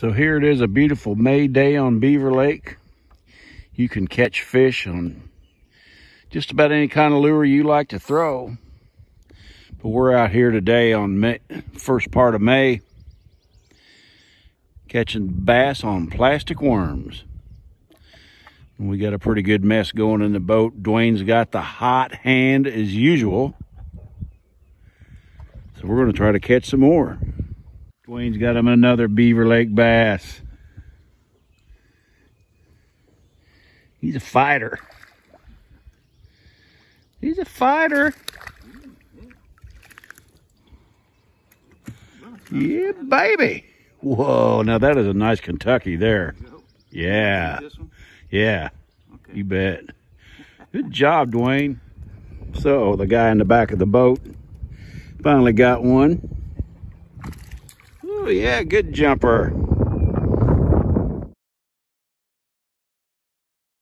So here it is, a beautiful May day on Beaver Lake. You can catch fish on just about any kind of lure you like to throw. But we're out here today on May, first part of May, catching bass on plastic worms. And we got a pretty good mess going in the boat. Dwayne's got the hot hand as usual. So we're going to try to catch some more. Dwayne's got him another Beaver Lake bass. He's a fighter. He's a fighter. Yeah, baby. Whoa, now that is a nice Kentucky there. Yeah. Yeah, okay. You bet. Good job, Dwayne. So the guy in the back of the boat finally got one. Oh yeah, good jumper.